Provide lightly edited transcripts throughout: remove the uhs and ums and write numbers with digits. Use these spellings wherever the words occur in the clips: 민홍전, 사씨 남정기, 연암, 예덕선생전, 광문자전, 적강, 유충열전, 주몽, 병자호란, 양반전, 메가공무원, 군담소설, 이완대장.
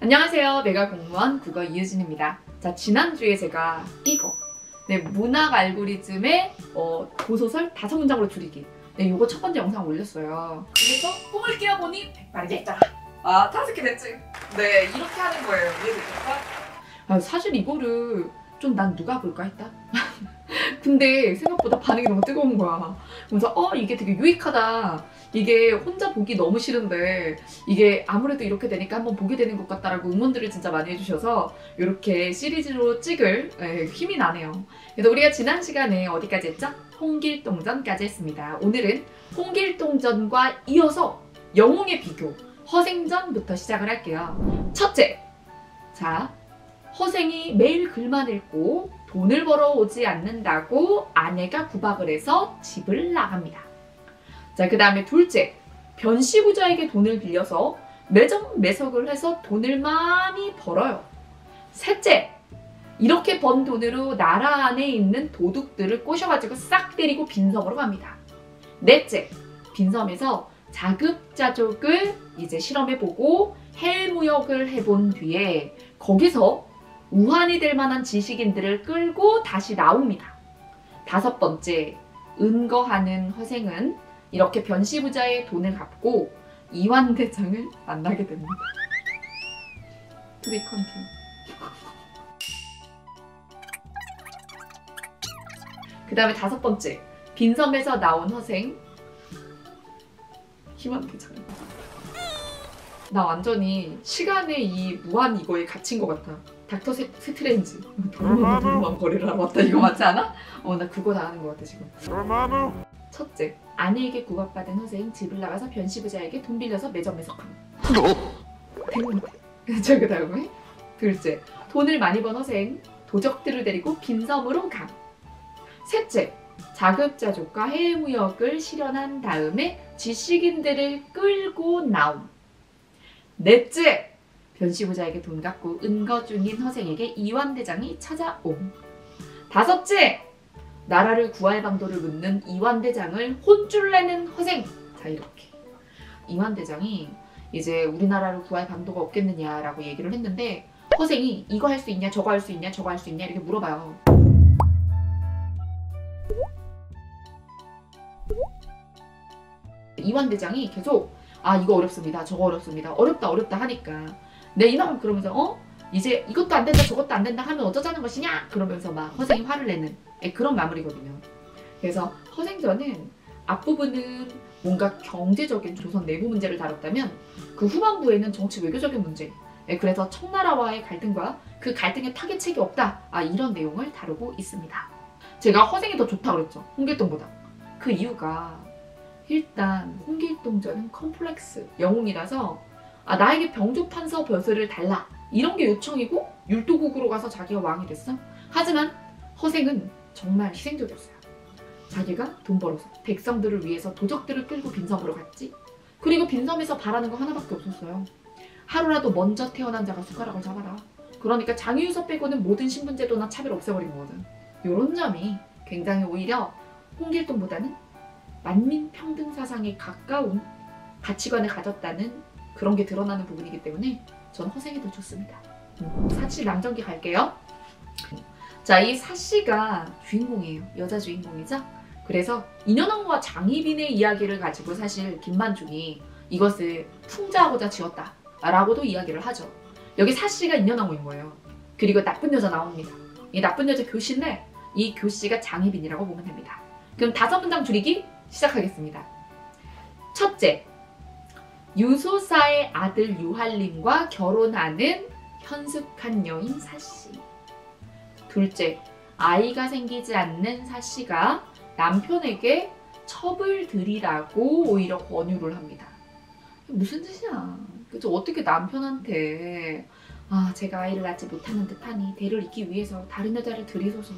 안녕하세요. 메가공무원 국어 이유진입니다. 자, 지난주에 제가 이거 네, 문학 알고리즘의 도소설 5문장으로 줄이기 네, 요거 첫 번째 영상 올렸어요. 그래서 꿈을 깨어보니 100만 개 있다. 아, 5개 됐지? 네, 이렇게 하는 거예요. 이해되셨어? 아, 사실 이거를 좀 난 누가 볼까 했다. 근데 생각보다 반응이 너무 뜨거운 거야. 그래서 이게 되게 유익하다. 이게 혼자 보기 너무 싫은데 이게 아무래도 이렇게 되니까 한번 보게 되는 것 같다라고 응원들을 진짜 많이 해주셔서 이렇게 시리즈로 찍을 힘이 나네요. 그래서 우리가 지난 시간에 어디까지 했죠? 홍길동전까지 했습니다. 오늘은 홍길동전과 이어서 영웅의 비교, 허생전부터 시작을 할게요. 첫째, 자, 허생이 매일 글만 읽고 돈을 벌어오지 않는다고 아내가 구박을 해서 집을 나갑니다. 자, 그 다음에 둘째, 변씨부자에게 돈을 빌려서 매정매석을 해서 돈을 많이 벌어요. 셋째, 이렇게 번 돈으로 나라 안에 있는 도둑들을 꼬셔가지고 싹 때리고 빈섬으로 갑니다. 넷째, 빈섬에서 자급자족을 이제 실험해보고 해무역을 해본 뒤에 거기서 우환이 될 만한 지식인들을 끌고 다시 나옵니다. 다섯 번째, 은거하는 허생은 이렇게 변씨부자의 돈을 갚고 이완대장을 만나게 됩니다. 투비 컨팅. 그 다음에 다섯 번째, 빈섬에서 나온 허생 이완대장. 나 완전히 시간의 이 무한 이거에 갇힌 것 같아. 닥터 스트레인지 도루마무 거리를 왔다. 이거 맞지 않아? 나 그거 다 하는 것 같아 지금. 첫째, 아내에게 구박받은 허생 집을 나가서 변씨부자에게 돈 빌려서 매점매석함. 자, 그 다음에 둘째, 돈을 많이 번 허생 도적들을 데리고 빈섬으로 감. 셋째, 자급자족과 해외무역을 실현한 다음에 지식인들을 끌고 나옴. 넷째, 변씨부자에게 돈 갚고 은거 중인 허생에게 이완대장이 찾아옴. 다섯째, 나라를 구할 방도를 묻는 이완대장을 혼쭐내는 허생. 자, 이렇게 이완대장이 이제 우리나라를 구할 방도가 없겠느냐라고 얘기를 했는데 허생이 이거 할 수 있냐, 저거 할 수 있냐, 저거 할 수 있냐 이렇게 물어봐요. 이완대장이 계속 아 이거 어렵습니다, 저거 어렵습니다, 어렵다 하니까 네, 이놈 그러면서 이제 이것도 안 된다 저것도 안 된다 하면 어쩌자는 것이냐 그러면서 막 허생이 화를 내는 그런 마무리거든요. 그래서 허생전은 앞부분은 뭔가 경제적인 조선 내부 문제를 다뤘다면 그 후반부에는 정치 외교적인 문제 그래서 청나라와의 갈등과 그 갈등의 타개책이 없다 이런 내용을 다루고 있습니다. 제가 허생이 더 좋다고 그랬죠, 홍길동보다. 그 이유가 일단 홍길동전은 컴플렉스 영웅이라서 나에게 병조판서 벼슬을 달라 이런 게 요청이고 율도국으로 가서 자기가 왕이 됐어. 하지만 허생은 정말 희생적이었어요. 자기가 돈 벌어서 백성들을 위해서 도적들을 끌고 빈섬으로 갔지. 그리고 빈섬에서 바라는 거 하나밖에 없었어요. 하루라도 먼저 태어난 자가 숟가락을 잡아라. 그러니까 장유유서 빼고는 모든 신분제도나 차별 없애버린 거거든. 이런 점이 굉장히 오히려 홍길동보다는 만민평등사상에 가까운 가치관을 가졌다는 그런 게 드러나는 부분이기 때문에 전 허생이 더 좋습니다. 사씨 남정기 갈게요. 자, 이 사씨가 주인공이에요. 여자 주인공이죠. 그래서 인연왕과 장희빈의 이야기를 가지고 사실 김만중이 이것을 풍자하고자 지었다 라고도 이야기를 하죠. 여기 사씨가 인연왕후인 거예요. 그리고 나쁜 여자 나옵니다. 이 나쁜 여자 교씨인데 이 교씨가 장희빈이라고 보면 됩니다. 그럼 5문장 줄이기 시작하겠습니다. 첫째, 유소사의 아들 유한림과 결혼하는 현숙한 여인 사씨. 둘째, 아이가 생기지 않는 사씨가 남편에게 첩을 들이라고 오히려 권유를 합니다. 무슨 뜻이야? 그쵸? 어떻게 남편한테 제가 아이를 낳지 못하는 듯하니 대를 잇기 위해서 다른 여자를 들이소서.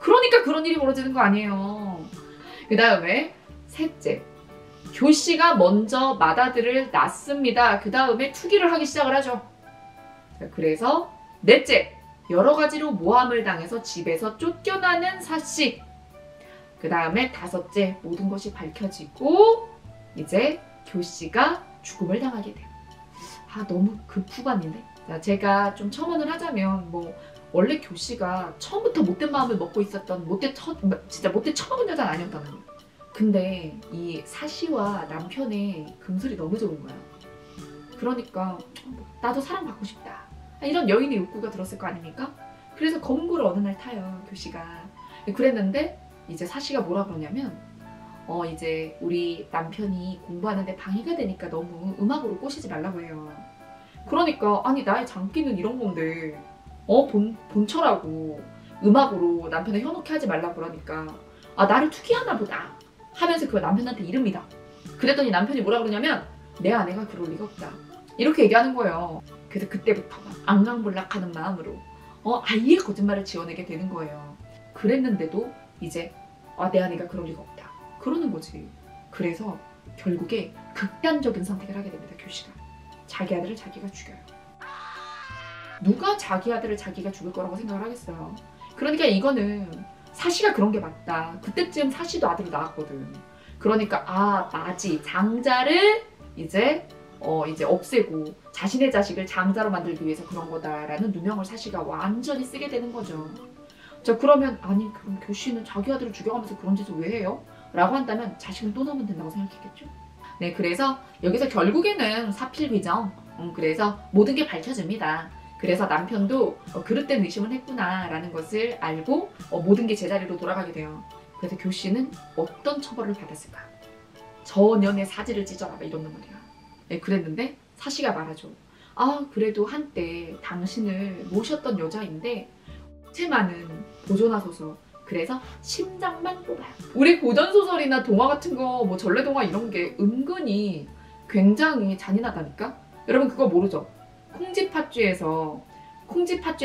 그러니까 그런 일이 벌어지는 거 아니에요. 그 다음에 셋째, 교씨가 먼저 맏아들을 낳습니다. 그 다음에 투기를 하기 시작을 하죠. 자, 그래서 넷째, 여러 가지로 모함을 당해서 집에서 쫓겨나는 사씨. 그 다음에 다섯째, 모든 것이 밝혀지고 이제 교씨가 죽음을 당하게 돼요. 아, 너무 급후반인데 제가 좀 첨언을 하자면, 뭐 원래 교씨가 처음부터 못된 마음을 먹고 있었던 진짜 못된 처먹은 여자는 아니었다는 거예요. 근데 이 사씨와 남편의 금슬이 너무 좋은 거야. 그러니까 나도 사랑받고 싶다, 이런 여인의 욕구가 들었을 거 아닙니까? 그래서 검은고를 어느 날 타요, 교씨가. 그랬는데 이제 사씨가 뭐라 그러냐면, 이제 우리 남편이 공부하는데 방해가 되니까 너무 음악으로 꼬시지 말라고 해요. 그러니까 아니, 나의 장기는 이런 건데 본처라고 음악으로 남편을 현혹해 하지 말라고 그러니까, 아, 나를 투기하나 보다 하면서 그 남편한테 이릅니다. 그랬더니 남편이 뭐라 그러냐면, 내 아내가 그럴 리가 없다, 이렇게 얘기하는 거예요. 그래서 그때부터 앙랑블락하는 마음으로 아예 거짓말을 지어내게 되는 거예요. 그랬는데도 이제 내 아내가 그럴 리가 없다 그러는 거지. 그래서 결국에 극단적인 선택을 하게 됩니다, 교씨가. 자기 아들을 자기가 죽여요. 누가 자기 아들을 자기가 죽일 거라고 생각을 하겠어요. 그러니까 이거는 사씨가 그런 게 맞다. 그때쯤 사씨도 아들을 낳았거든. 그러니까 맞지, 장자를 이제 없애고 자신의 자식을 장자로 만들기 위해서 그런 거다라는 누명을 사씨가 완전히 쓰게 되는 거죠. 자, 그러면 아니, 그럼 교씨는 자기 아들을 죽여가면서 그런 짓을 왜 해요? 라고 한다면 자식은 또 낳으면 된다고 생각했겠죠. 네, 그래서 여기서 결국에는 사필귀정, 그래서 모든 게 밝혀집니다. 그래서 남편도 그릇된 의심을 했구나 라는 것을 알고 모든 게 제자리로 돌아가게 돼요. 그래서 교씨는 어떤 처벌을 받았을까? 저년의 사지를 찢어라 이런 놈들이야. 네, 그랬는데 사씨가 말하죠. 아, 그래도 한때 당신을 모셨던 여자인데 체만은 보존하소서, 그래서 심장만 뽑아요. 우리 고전소설이나 동화 같은 거, 뭐 전래동화 이런 게 은근히 굉장히 잔인하다니까? 여러분 그거 모르죠? 콩쥐팥쥐의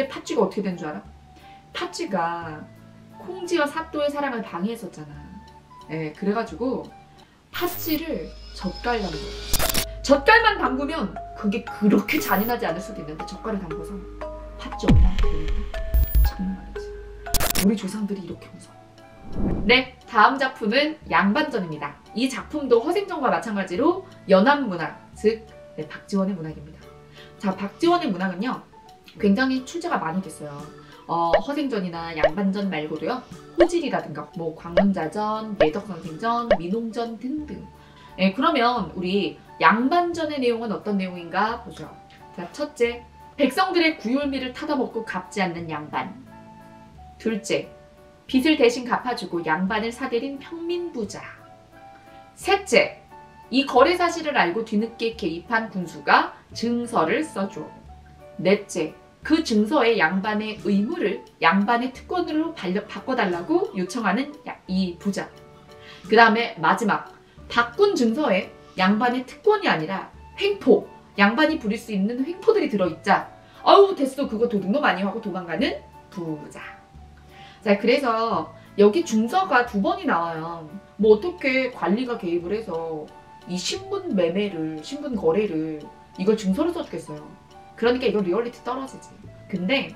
팥쥐가 어떻게 된 줄 알아? 팥쥐가 콩쥐와 사또의 사랑을 방해했었잖아. 예, 그래가지고 팥쥐를 젓갈 담궈. 젓갈만 담그면 그게 그렇게 잔인하지 않을 수도 있는데 젓갈을 담궈서 팥쥐 엄마한테 정말 우리 조상들이 이렇게 무서워. 네, 다음 작품은 양반전입니다. 이 작품도 허생전과 마찬가지로 연암 문학, 즉 박지원의 문학입니다. 자, 박지원의 문학은요 굉장히 출제가 많이 됐어요. 허생전이나 양반전 말고도요 호질이라든가 뭐 광문자전, 예덕선생전, 민홍전 등등. 네, 그러면 우리 양반전의 내용은 어떤 내용인가 보죠. 자, 첫째, 백성들의 구휼미를 타다먹고 갚지 않는 양반. 둘째, 빚을 대신 갚아주고 양반을 사들인 평민부자. 셋째, 이 거래 사실을 알고 뒤늦게 개입한 군수가 증서를 써줘. 넷째, 그 증서에 양반의 의무를 양반의 특권으로 바꿔달라고 요청하는 이 부자. 그 다음에 마지막, 바꾼 증서에 양반의 특권이 아니라 횡포, 양반이 부릴 수 있는 횡포들이 들어있자, 아우 됐어 그거 도둑놈 많이 하고 도망가는 부자. 자, 그래서 여기 증서가 두 번이 나와요. 뭐 어떻게 관리가 개입을 해서 이 신분 매매를, 신분 거래를, 이걸 증서로 써주겠어요. 그러니까 이건 리얼리티 떨어지지. 근데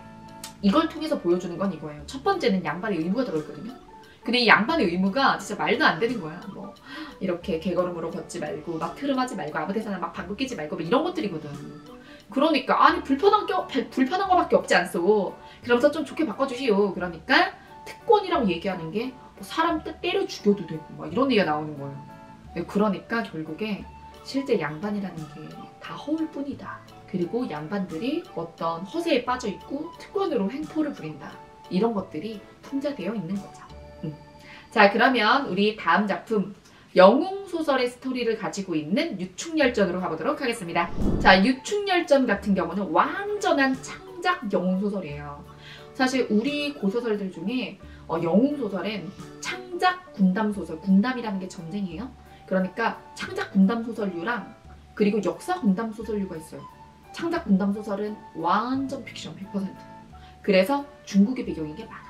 이걸 통해서 보여주는 건 이거예요. 첫 번째는 양반의 의무가 들어있거든요. 근데 이 양반의 의무가 진짜 말도 안 되는 거야. 뭐 이렇게 개걸음으로 걷지 말고 막 흐름하지 말고 아무 데서나 막 방귀 끼지 말고 뭐 이런 것들이거든. 그러니까 아니 불편한 거밖에 없지 않소, 그러면서 좀 좋게 바꿔주시오. 그러니까 특권이라고 얘기하는 게 뭐 사람 때려 죽여도 되고 막 이런 얘기가 나오는 거예요. 그러니까 결국에 실제 양반이라는 게 다 허울 뿐이다, 그리고 양반들이 어떤 허세에 빠져있고 특권으로 횡포를 부린다, 이런 것들이 풍자되어 있는 거죠. 자, 그러면 우리 다음 작품, 영웅소설의 스토리를 가지고 있는 유충열전으로 가보도록 하겠습니다. 자, 유충열전 같은 경우는 완전한 창작 영웅소설이에요. 사실 우리 고소설들 중에 영웅소설은 창작 군담소설, 군담이라는 게 전쟁이에요. 그러니까 창작 군담소설류랑 그리고 역사 군담소설류가 있어요. 창작 군담소설은 완전 픽션 100%, 그래서 중국의 배경인 게 많아.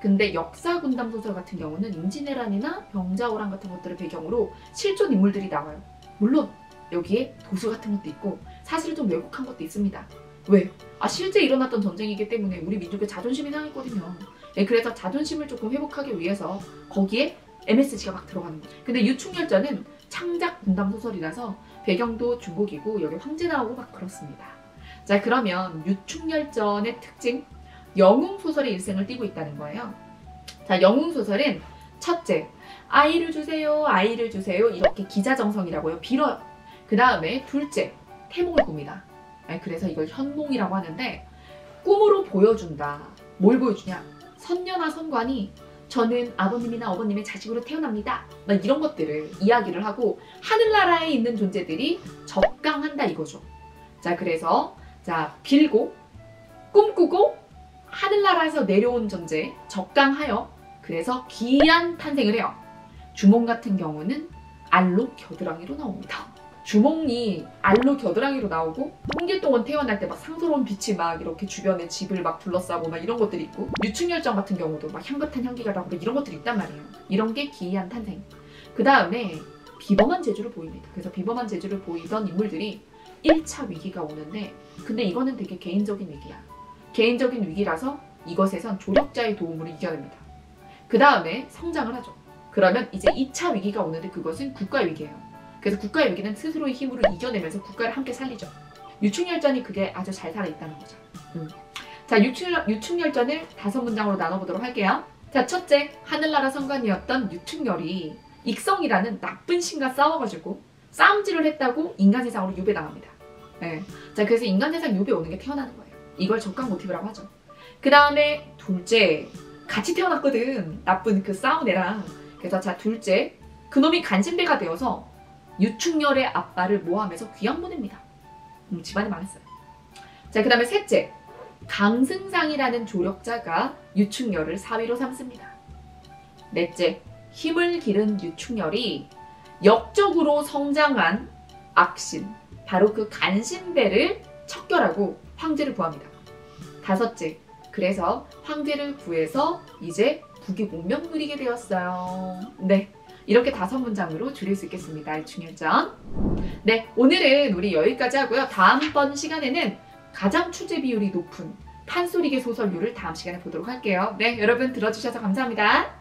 근데 역사 군담 소설 같은 경우는 임진왜란이나 병자호란 같은 것들을 배경으로 실존 인물들이 나와요. 물론 여기에 도수 같은 것도 있고 사실을 좀 왜곡한 것도 있습니다. 왜? 아, 실제 일어났던 전쟁이기 때문에 우리 민족의 자존심이 상했거든요. 네, 그래서 자존심을 조금 회복하기 위해서 거기에 MSG가 막 들어가는 거죠. 근데 유충열전은 창작 군담 소설이라서 배경도 중국이고 여기 황제 나오고 막 그렇습니다. 자, 그러면 유충열전의 특징, 영웅소설의 일생을 띠고 있다는 거예요. 자, 영웅소설은 첫째, 아이를 주세요, 아이를 주세요, 이렇게 기자정성이라고요. 빌어요. 그 다음에 둘째, 태몽을 꿉니다. 그래서 이걸 현몽이라고 하는데, 꿈으로 보여준다. 뭘 보여주냐? 선녀나 선관이 저는 아버님이나 어머님의 자식으로 태어납니다. 막 이런 것들을 이야기를 하고, 하늘나라에 있는 존재들이 적강한다 이거죠. 자, 그래서 자, 빌고 꿈꾸고 하늘나라에서 내려온 존재 적강하여, 그래서 귀한 탄생을 해요. 주몽 같은 경우는 알로 겨드랑이로 나옵니다. 주몽이 알로 겨드랑이로 나오고, 홍길동은 태어날 때 막 상서로운 빛이 막 이렇게 주변에 집을 막 둘러싸고 막 이런 것들이 있고, 유충열전 같은 경우도 막 향긋한 향기가 나고 이런 것들이 있단 말이에요. 이런 게 기이한 탄생. 그 다음에 비범한 재주를 보입니다. 그래서 비범한 재주를 보이던 인물들이 1차 위기가 오는데, 근데 이거는 되게 개인적인 위기야. 개인적인 위기라서 이것에선 조력자의 도움으로 이겨냅니다. 그 다음에 성장을 하죠. 그러면 이제 2차 위기가 오는데, 그것은 국가의 위기예요. 그래서 국가의 위기는 스스로의 힘으로 이겨내면서 국가를 함께 살리죠. 유충열전이 그게 아주 잘 살아있다는 거죠. 자, 유충열전을 5문장으로 나눠보도록 할게요. 자, 첫째, 하늘나라 선관이었던 유충열이 익성이라는 나쁜 신과 싸워가지고 싸움질을 했다고 인간세상으로 유배당합니다. 예. 자, 그래서 인간세상 유배 오는 게 태어나는 거예요. 이걸 적강 모티브라고 하죠. 그 다음에 둘째, 같이 태어났거든. 나쁜 그 싸운 애랑. 그래서 자, 둘째, 그놈이 간신배가 되어서 유충열의 아빠를 모함해서 귀양 보냅니다. 집안이 망했어요. 자, 그 다음에 셋째, 강승상이라는 조력자가 유충열을 사위로 삼습니다. 넷째, 힘을 기른 유충열이 역적으로 성장한 악신, 바로 그 간신배를 척결하고 황제를 구합니다. 다섯째, 그래서 황제를 구해서 이제 국이 문명 누리게 되었어요. 네. 이렇게 5문장으로 줄일 수 있겠습니다. 유충열전. 네, 오늘은 우리 여기까지 하고요. 다음번 시간에는 가장 출제 비율이 높은 판소리계 소설류를 다음 시간에 보도록 할게요. 네, 여러분 들어주셔서 감사합니다.